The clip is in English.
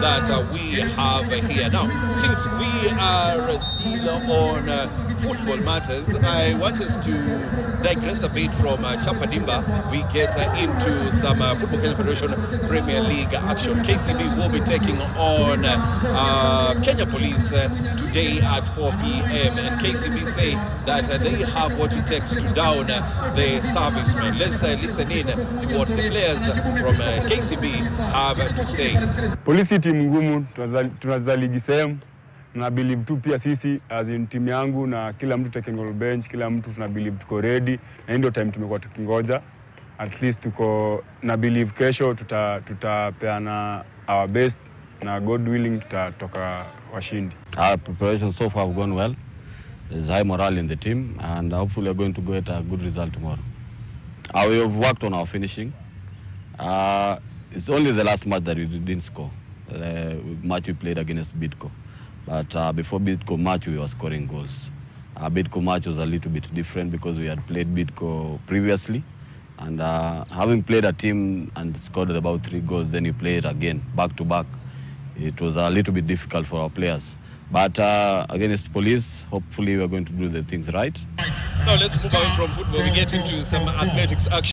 that we have here. Now, since we are still on football matters, I want us to digress a bit from Chapadimba. We get into some Football Federation Premier League action. KCB will be taking on Kenya Police today at 4 p.m. and KCB say that they have what it takes to down the servicemen. Let's listen in to what the players from KCB have to say. Polisi timu ngumu, tunacheza ligi same, na believe tu pia sisi as in timu yangu na kila mtu technical bench, kila mtu tuna believe tuko ready, na ndio time tumekuwa tukingoja. At least tuko na believe kesho tutapeana our best, na God willing tutatoka washindi. Our preparation so far have gone well. There's high morale in the team, and hopefully we're going to get a good result tomorrow. We have worked on our finishing. It's only the last match that we didn't score. The match we played against Bidco. But before Bidco match, we were scoring goals. Bidco match was a little bit different because we had played Bidco previously. And having played a team and scored about 3 goals, then we played again, back to back. It was a little bit difficult for our players. But against police, hopefully we're going to do the things right. Now let's move on from football. We get into some athletics action.